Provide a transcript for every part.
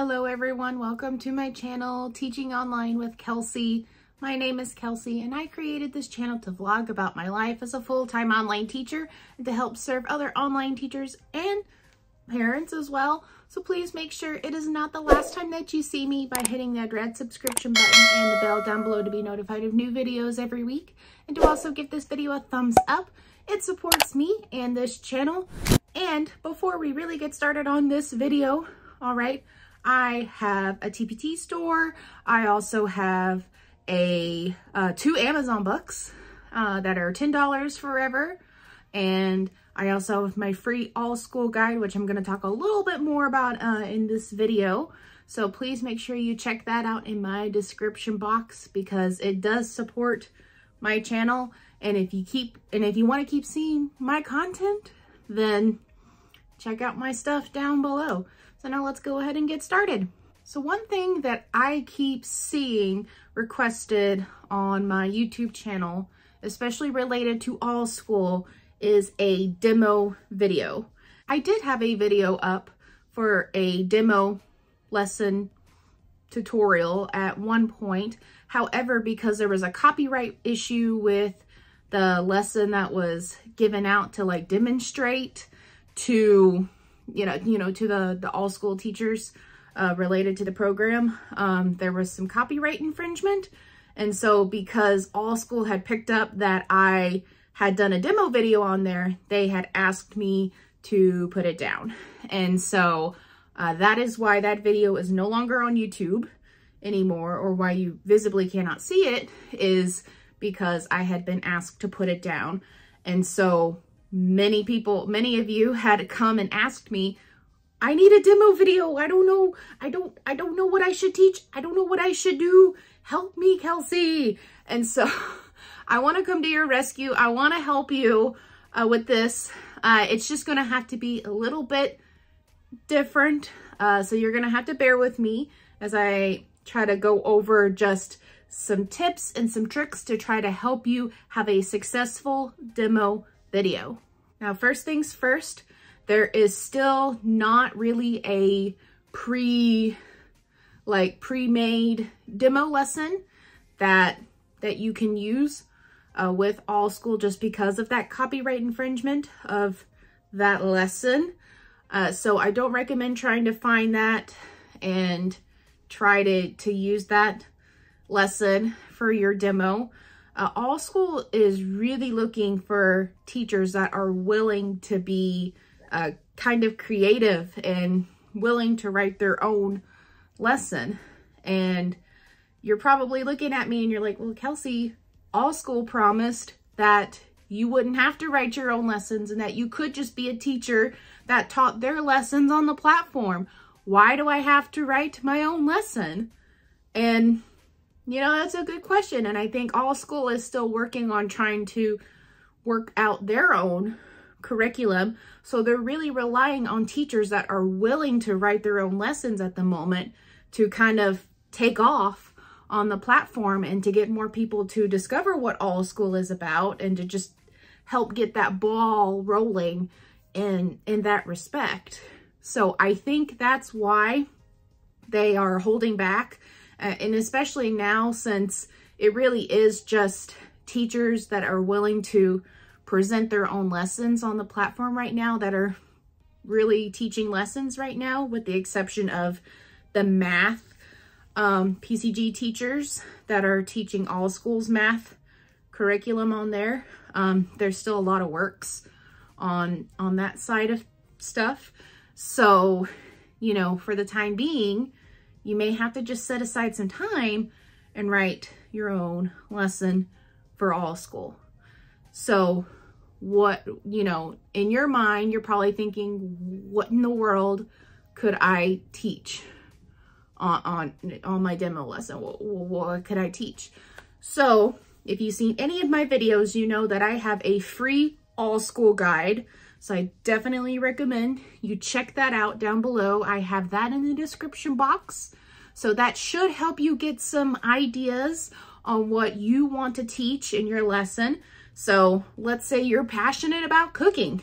Hello everyone, welcome to my channel, Teaching Online with Kelsey. My name is Kelsey and I created this channel to vlog about my life as a full-time online teacher and to help serve other online teachers and parents as well. So please make sure it is not the last time that you see me by hitting that red subscription button and the bell down below to be notified of new videos every week, and to also give this video a thumbs up. It supports me and this channel. And before we really get started on this video, all right, I have a TPT store. I also have a two Amazon books that are $10 forever. And I also have my free Allschool guide, which I'm going to talk a little bit more about in this video. So please make sure you check that out in my description box, because it does support my channel. And if you want to keep seeing my content, then check out my stuff down below. So now let's go ahead and get started. So one thing that I keep seeing requested on my YouTube channel, especially related to Allschool, is a demo video. I did have a video up for a demo lesson tutorial at one point. However, because there was a copyright issue with the lesson that was given out to like demonstrate to to the Allschool teachers related to the program, there was some copyright infringement. And so because Allschool had picked up that I had done a demo video on there, they had asked me to put it down. And so that is why that video is no longer on YouTube anymore, or why you visibly cannot see it, is because I had been asked to put it down. And so many of you had come and asked me, I need a demo video. I don't know what I should teach. I don't know what I should do. Help me, Kelsey. And so I want to come to your rescue. I want to help you with this. It's just going to have to be a little bit different. So you're going to have to bear with me as I try to go over just some tips and some tricks to try to help you have a successful demo video. Now, first things first, there is still not really a pre-made demo lesson that you can use with Allschool, just because of that copyright infringement of that lesson. So I don't recommend trying to find that and try to use that lesson for your demo. Allschool is really looking for teachers that are willing to be kind of creative and willing to write their own lesson. And you're probably looking at me and you're like, well, Kelsey, Allschool promised that you wouldn't have to write your own lessons and that you could just be a teacher that taught their lessons on the platform. Why do I have to write my own lesson? And you know, that's a good question. And I think Allschool is still working on trying to work out their own curriculum. So they're really relying on teachers that are willing to write their own lessons at the moment to kind of take off on the platform and to get more people to discover what Allschool is about and to just help get that ball rolling in that respect. So I think that's why they are holding back. And especially now, since it really is just teachers that are willing to present their own lessons on the platform right now that are really teaching lessons right now, with the exception of the math PCG teachers that are teaching Allschool's math curriculum on there. There's still a lot of works on that side of stuff. So, you know, for the time being, you may have to just set aside some time and write your own lesson for Allschool. So what, you know, in your mind, you're probably thinking, what in the world could I teach on my demo lesson? What could I teach? So if you've seen any of my videos, you know that I have a free Allschool guide. So I definitely recommend you check that out down below. I have that in the description box. So that should help you get some ideas on what you want to teach in your lesson. So let's say you're passionate about cooking,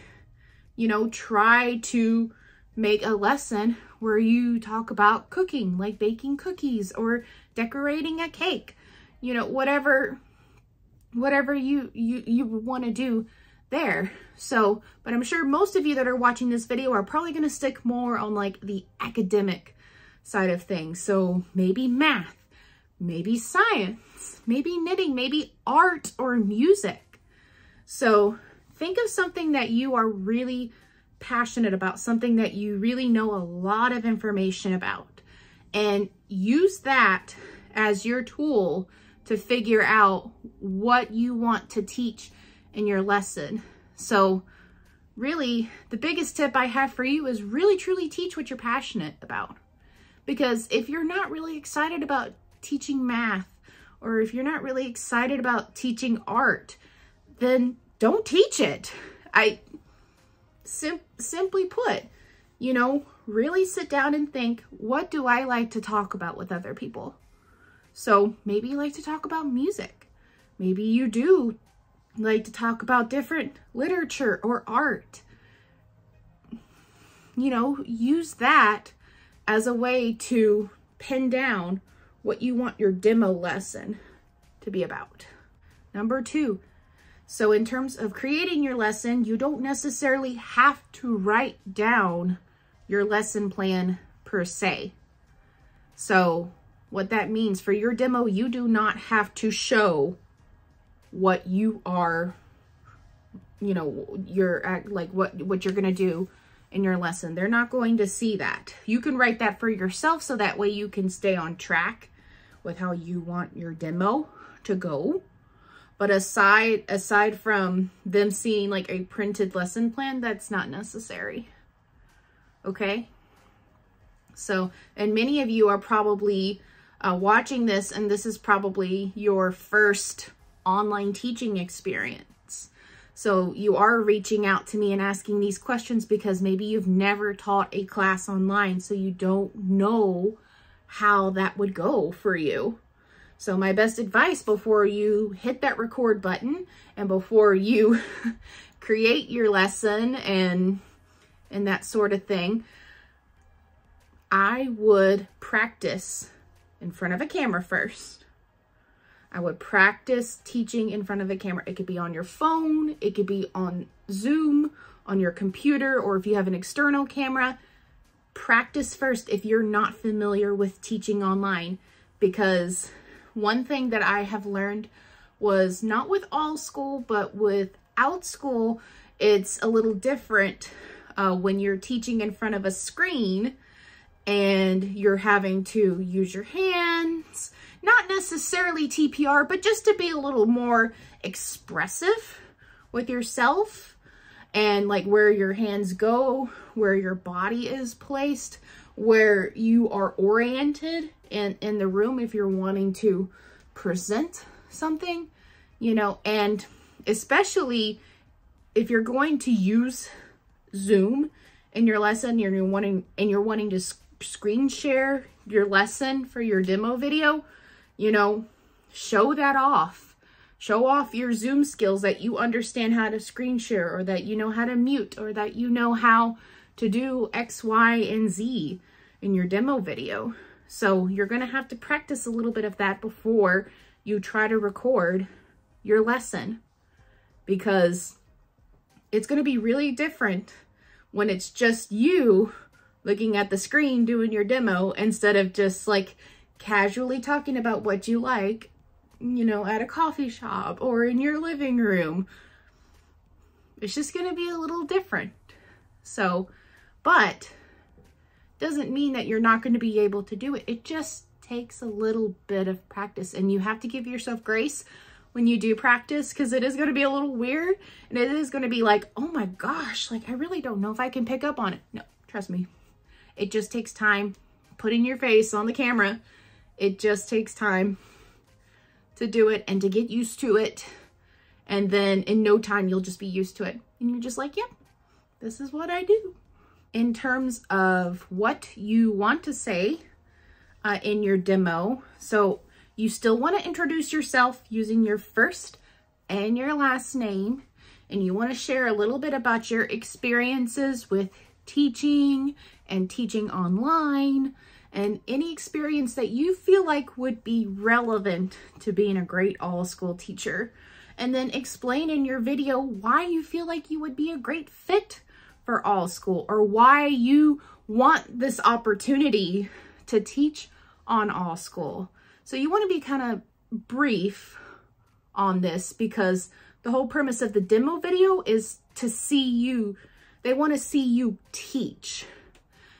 you know, try to make a lesson where you talk about cooking, like baking cookies or decorating a cake, you know, whatever you want to do there. So, but I'm sure most of you that are watching this video are probably going to stick more on like the academic side of things. So maybe math, maybe science, maybe knitting, maybe art or music. So think of something that you are really passionate about, something that you really know a lot of information about, and use that as your tool to figure out what you want to teach in your lesson. So really the biggest tip I have for you is really truly teach what you're passionate about. Because if you're not really excited about teaching math, or if you're not really excited about teaching art, then don't teach it. I simply put, you know, really sit down and think, what do I like to talk about with other people? So maybe you like to talk about music. Maybe you do like to talk about different literature or art. You know, use that as a way to pin down what you want your demo lesson to be about. Number 2, so in terms of creating your lesson, you don't necessarily have to write down your lesson plan per se. So what that means for your demo, you do not have to show what you are, you know, your like what you're going to do in your lesson. They're not going to see that. You can write that for yourself so that way you can stay on track with how you want your demo to go. But aside from them seeing like a printed lesson plan, that's not necessary. Okay? So, and many of you are probably watching this, and this is probably your first online teaching experience. So you are reaching out to me and asking these questions because maybe you've never taught a class online, so you don't know how that would go for you. So my best advice before you hit that record button and before you create your lesson and that sort of thing, I would practice in front of a camera first. I would practice teaching in front of a camera. It could be on your phone, it could be on Zoom, on your computer, or if you have an external camera. Practice first if you're not familiar with teaching online, because one thing that I have learned was, not with Allschool, but with Outschool, it's a little different when you're teaching in front of a screen and you're having to use your hands, not necessarily TPR, but just to be a little more expressive with yourself and like where your hands go, where your body is placed, where you are oriented in the room if you're wanting to present something, you know. And especially if you're going to use Zoom in your lesson, you're wanting to screen share your lesson for your demo video, you know, show that off. Show off your Zoom skills, that you understand how to screen share, or that you know how to mute, or that you know how to do X, Y, and Z in your demo video. So you're going to have to practice a little bit of that before you try to record your lesson, because it's going to be really different when it's just you looking at the screen doing your demo instead of just like casually talking about what you like, you know, at a coffee shop or in your living room. It's just going to be a little different. So, but doesn't mean that you're not going to be able to do it. It just takes a little bit of practice, and you have to give yourself grace when you do practice, because it is going to be a little weird, and it is going to be like, oh my gosh, like I really don't know if I can pick up on it. No, trust me. It just takes time. Putting your face on the camera, it just takes time to do it and to get used to it. And then in no time, you'll just be used to it. And you're just like, yep, this is what I do. In terms of what you want to say in your demo, so you still want to introduce yourself using your first and your last name, and you want to share a little bit about your experiences with teaching and teaching online and any experience that you feel like would be relevant to being a great all-school teacher. And then explain in your video why you feel like you would be a great fit for Allschool or why you want this opportunity to teach on Allschool. So you want to be kind of brief on this because the whole premise of the demo video is to see you. They want to see you teach.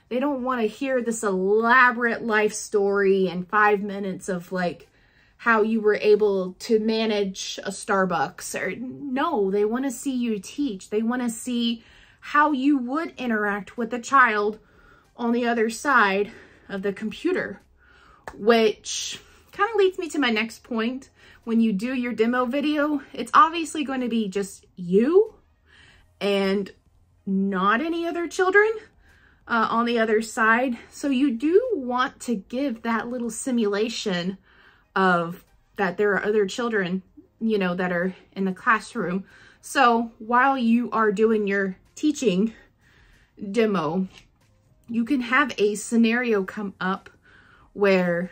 They don't want to hear this elaborate life story and 5 minutes of like how you were able to manage a Starbucks. Or no, they want to see you teach. They want to see how you would interact with a child on the other side of the computer, which kind of leads me to my next point. When you do your demo video, it's obviously going to be just you and not any other children on the other side. So you do want to give that little simulation of that there are other children, you know, that are in the classroom. So while you are doing your teaching demo, you can have a scenario come up where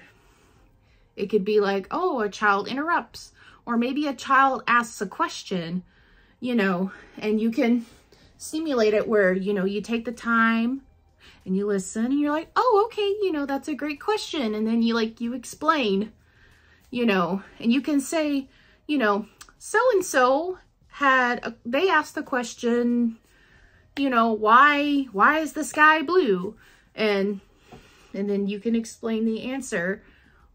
it could be like, oh, a child interrupts, or maybe a child asks a question, you know, and you can simulate it where, you know, you take the time and you listen and you're like, oh, okay, you know, that's a great question. And then you like, you explain, you know, and you can say, you know, so-and-so they asked the question, you know, why is the sky blue? And then you can explain the answer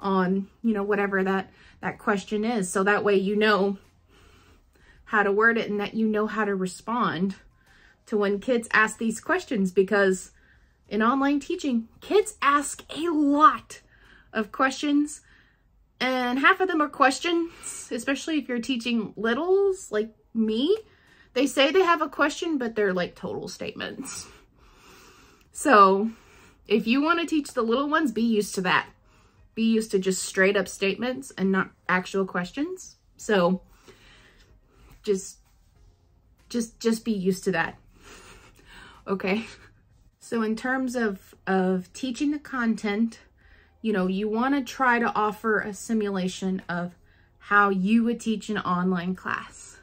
on, you know, whatever that question is. So that way, you know how to word it and that you know how to respond to when kids ask these questions, because in online teaching, kids ask a lot of questions and half of them are questions, especially if you're teaching littles like me. They say they have a question, but they're like total statements. So if you want to teach the little ones, be used to that. Be used to just straight up statements and not actual questions. So just be used to that. Okay. So in terms of teaching the content, you know, you want to try to offer a simulation of how you would teach an online class.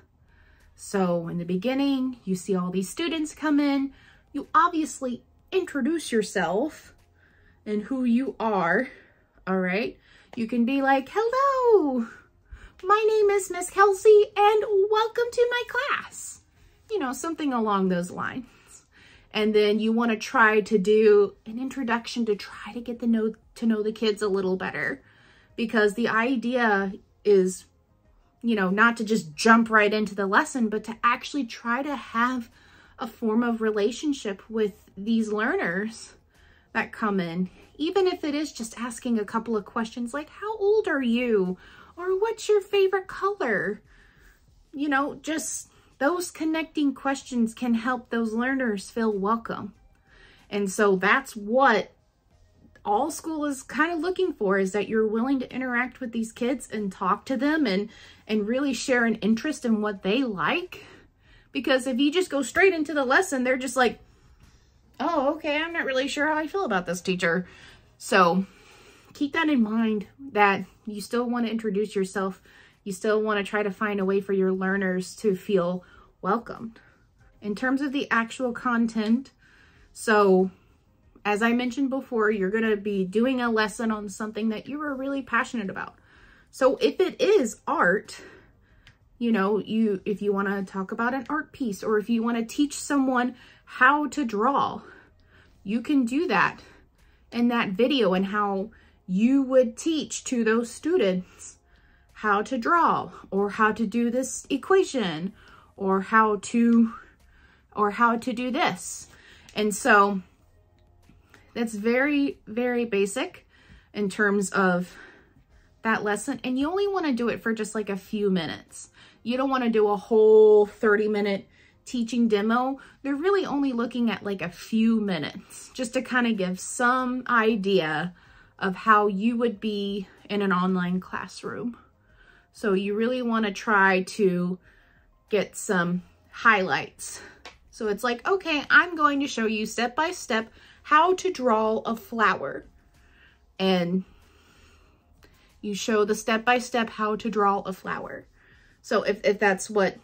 So in the beginning, you see all these students come in, you obviously introduce yourself and who you are. All right, you can be like, hello, my name is Miss Kelsey and welcome to my class. You know, something along those lines. And then you want to try to do an introduction to try to get to know the kids a little better, because the idea is, you know, not to just jump right into the lesson, but to actually try to have a form of relationship with these learners that come in. Even if it is just asking a couple of questions like, how old are you? Or what's your favorite color? You know, just those connecting questions can help those learners feel welcome. And so that's what Allschool is kind of looking for, is that you're willing to interact with these kids and talk to them and really share an interest in what they like. Because if you just go straight into the lesson, they're just like, oh, okay, I'm not really sure how I feel about this teacher. So keep that in mind, that you still want to introduce yourself. You still want to try to find a way for your learners to feel welcomed. In terms of the actual content, so as I mentioned before, you're going to be doing a lesson on something that you were really passionate about. So if it is art, you know, if you want to talk about an art piece, or if you want to teach someone how to draw, you can do that in that video, and how you would teach to those students how to draw, or how to do this equation, or how to do this. And so that's very, very basic in terms of that lesson. And you only want to do it for just like a few minutes. You don't want to do a whole 30-minute teaching demo. They're really only looking at like a few minutes just to kind of give some idea of how you would be in an online classroom. So you really want to try to get some highlights. So it's like, okay, I'm going to show you step by step how to draw a flower. And you show the step by step how to draw a flower. So if that's what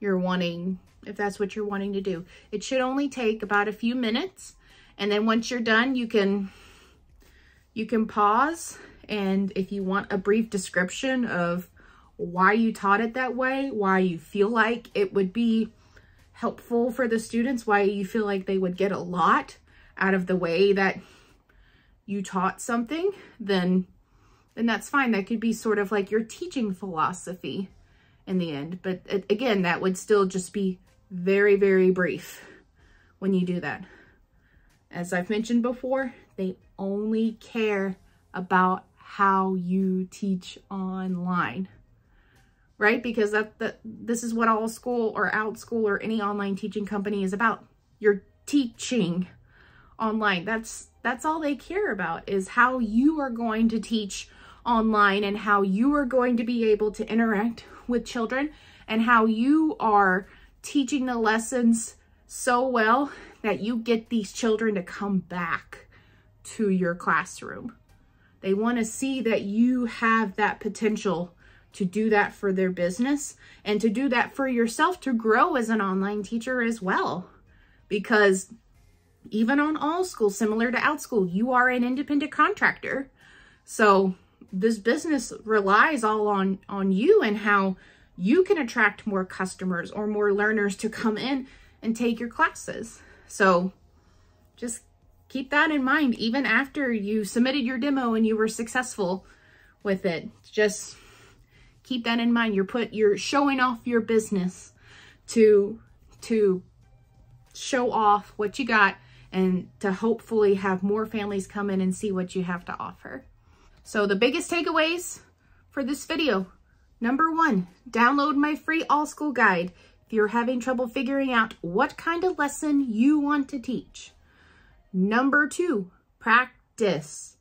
you're wanting, if that's what you're wanting to do, it should only take about a few minutes. And then once you're done, you can pause. And if you want a brief description of why you taught it that way, why you feel like it would be helpful for the students, why you feel like they would get a lot out of the way that you taught something, then that's fine. That could be sort of like your teaching philosophy in the end. But again, that would still just be very, very brief when you do that. As I've mentioned before, they only care about how you teach online, right? Because this is what Allschool or Outschool or any online teaching company is about. You're teaching online. That's all they care about, is how you are going to teach online and how you are going to be able to interact with children and how you are teaching the lessons so well that you get these children to come back to your classroom. They want to see that you have that potential to do that for their business and to do that for yourself, to grow as an online teacher as well. Because even on Allschool, similar to Outschool, you are an independent contractor. So this business relies all on you and how you can attract more customers or more learners to come in and take your classes. So just keep that in mind. Even after you submitted your demo and you were successful with it, just keep that in mind. You're showing off your business to show off what you got and to hopefully have more families come in and see what you have to offer. So the biggest takeaways for this video. Number 1, download my free Allschool guide if you're having trouble figuring out what kind of lesson you want to teach. Number 2, practice.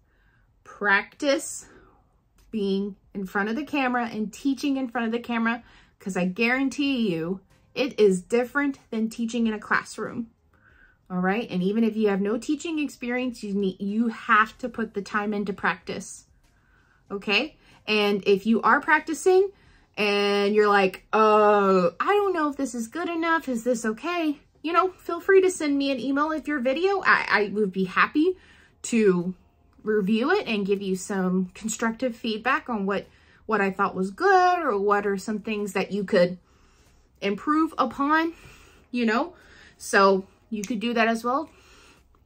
Practice being in front of the camera and teaching in front of the camera, because I guarantee you it is different than teaching in a classroom. All right. And even if you have no teaching experience, you have to put the time into practice. Okay. And if you are practicing and you're like, oh, I don't know if this is good enough. Is this okay? You know, feel free to send me an email with your video. I would be happy to review it and give you some constructive feedback on what I thought was good or what are some things that you could improve upon, you know, so you could do that as well.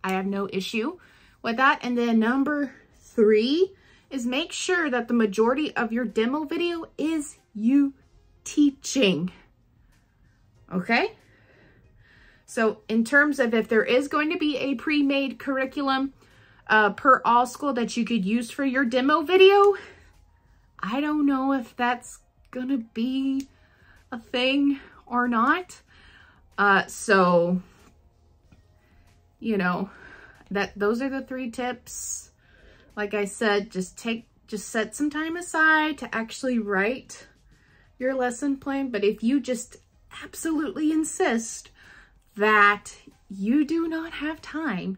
I have no issue with that. And then number 3 is make sure that the majority of your demo video is you teaching. Okay. So in terms of if there is going to be a pre-made curriculum per Allschool that you could use for your demo video, I don't know if that's going to be a thing or not. So, you know, those are the 3 tips. Like I said, just set some time aside to actually write your lesson plan. But if you just absolutely insist that you do not have time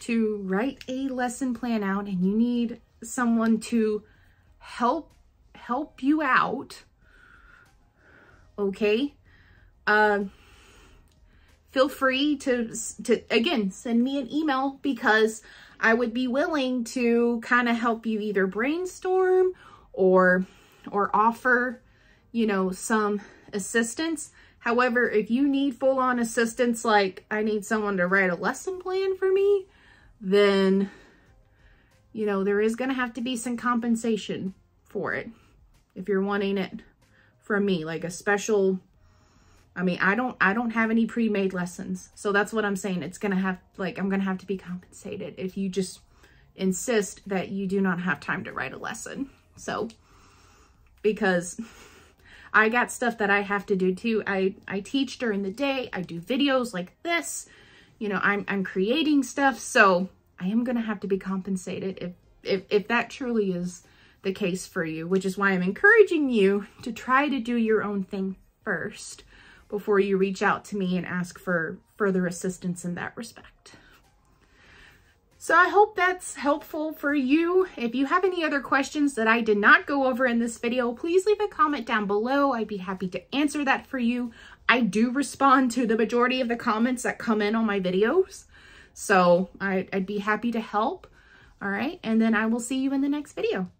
to write a lesson plan out and you need someone to help you out, okay, feel free to again, send me an email, because I would be willing to kind of help you either brainstorm or offer, you know, some assistance. However, if you need full-on assistance, like I need someone to write a lesson plan for me, then, you know, there is going to have to be some compensation for it if you're wanting it from me, like a special. I mean, I don't have any pre-made lessons, so that's what I'm saying. It's gonna have, like, I'm gonna have to be compensated if you just insist that you do not have time to write a lesson. So, because I got stuff that I have to do too. I teach during the day. I do videos like this. You know, I'm creating stuff, so I am gonna have to be compensated if that truly is the case for you, which is why I'm encouraging you to try to do your own thing first before you reach out to me and ask for further assistance in that respect. So I hope that's helpful for you. If you have any other questions that I did not go over in this video, please leave a comment down below. I'd be happy to answer that for you. I do respond to the majority of the comments that come in on my videos, so I'd be happy to help. All right, and then I will see you in the next video.